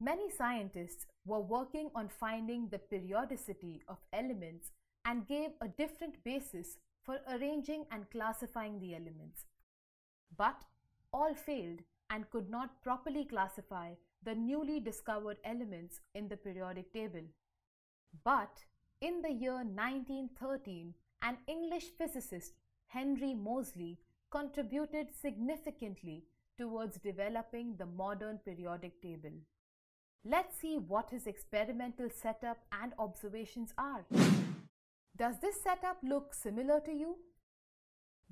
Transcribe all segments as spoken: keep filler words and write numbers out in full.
Many scientists were working on finding the periodicity of elements and gave a different basis for arranging and classifying the elements. But all failed and could not properly classify the newly discovered elements in the periodic table. But in the year nineteen thirteen, an English physicist, Henry Moseley, contributed significantly towards developing the modern periodic table. Let's see what his experimental setup and observations are. Does this setup look similar to you?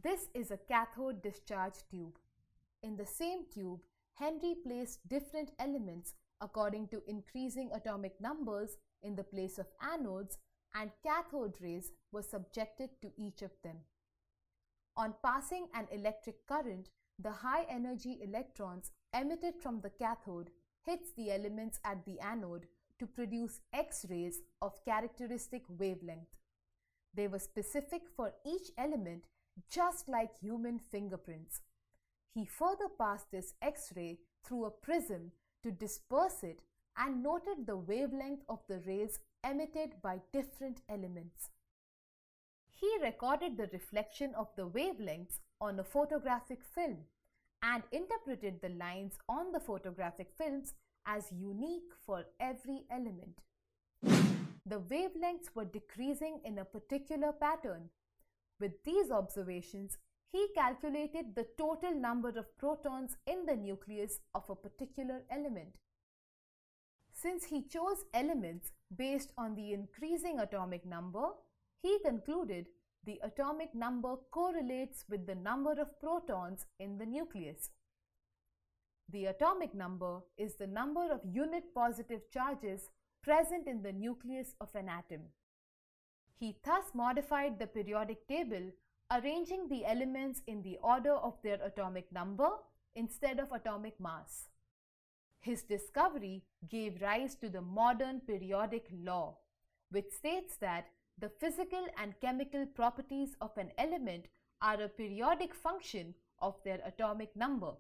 This is a cathode discharge tube. In the same tube, Henry placed different elements according to increasing atomic numbers in the place of anodes, and cathode rays were subjected to each of them. On passing an electric current, the high-energy electrons emitted from the cathode hits the elements at the anode to produce X-rays of characteristic wavelength. They were specific for each element, just like human fingerprints. He further passed this X-ray through a prism to disperse it and noted the wavelength of the rays emitted by different elements. He recorded the reflection of the wavelengths on a photographic film and interpreted the lines on the photographic films as unique for every element. The wavelengths were decreasing in a particular pattern. With these observations, he calculated the total number of protons in the nucleus of a particular element. Since he chose elements based on the increasing atomic number, he concluded the atomic number correlates with the number of protons in the nucleus. The atomic number is the number of unit positive charges present in the nucleus of an atom. He thus modified the periodic table, arranging the elements in the order of their atomic number instead of atomic mass. His discovery gave rise to the modern periodic law, which states that the physical and chemical properties of an element are a periodic function of their atomic number.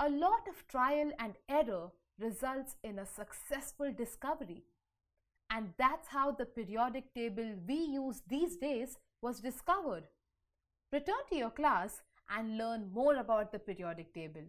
A lot of trial and error results in a successful discovery. And that's how the periodic table we use these days was discovered. Return to your class and learn more about the periodic table.